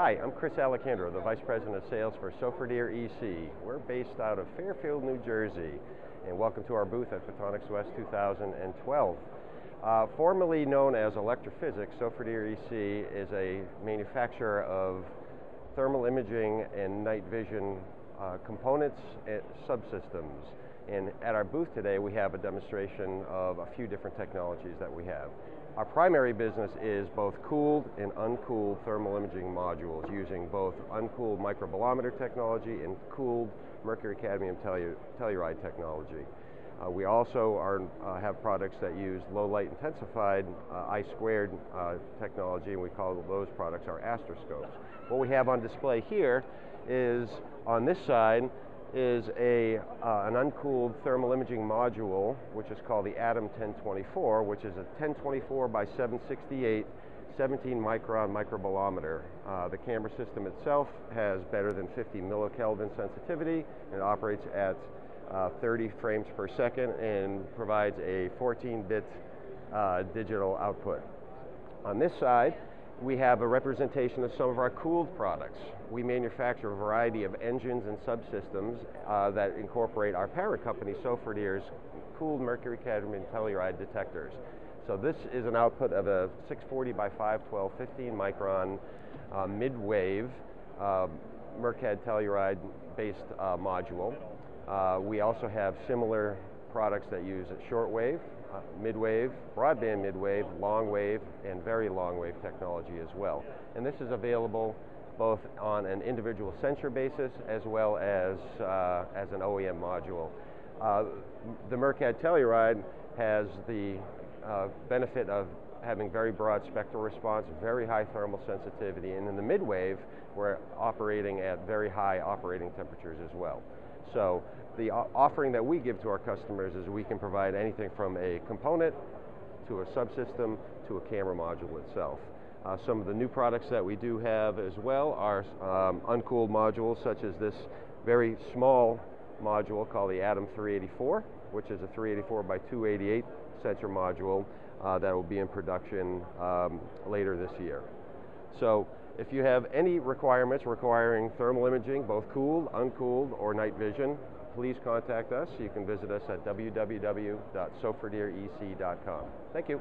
Hi, I'm Chris Alicandro, the Vice President of Sales for Sofradir EC. We're based out of Fairfield, New Jersey, and welcome to our booth at Photonics West 2012. Formerly known as Electrophysics, Sofradir EC is a manufacturer of thermal imaging and night vision components and subsystems. And at our booth today, we have a demonstration of a few different technologies that we have. Our primary business is both cooled and uncooled thermal imaging modules using both uncooled microbolometer technology and cooled mercury cadmium telluride technology. We also have products that use low light intensified I-squared technology, and we call those products our astroscopes. What we have on display here is, on this side, is an uncooled thermal imaging module, which is called the Atom 1024, which is a 1024 by 768 17-micron microbolometer. The camera system itself has better than 50 millikelvin sensitivity, and it operates at 30 frames per second and provides a 14-bit digital output. On this side, we have a representation of some of our cooled products. We manufacture a variety of engines and subsystems that incorporate our parent company, Sofradir's cooled mercury cadmium telluride detectors. So this is an output of a 640 by 512 15-micron mid-wave Mercad Telluride-based module. We also have similar products that use shortwave, midwave, broadband midwave, long wave, and very long wave technology as well. And this is available both on an individual sensor basis as well as an OEM module. The Mercad Telluride has the benefit of having very broad spectral response, very high thermal sensitivity, and in the midwave, we're operating at very high operating temperatures as well. So the offering that we give to our customers is we can provide anything from a component to a subsystem to a camera module itself. Some of the new products that we do have as well are uncooled modules, such as this very small module called the Atom 384, which is a 384 by 288 sensor module that will be in production later this year. So if you have any requirements requiring thermal imaging, both cooled, uncooled, or night vision, please contact us. You can visit us at www.sofradirec.com. Thank you.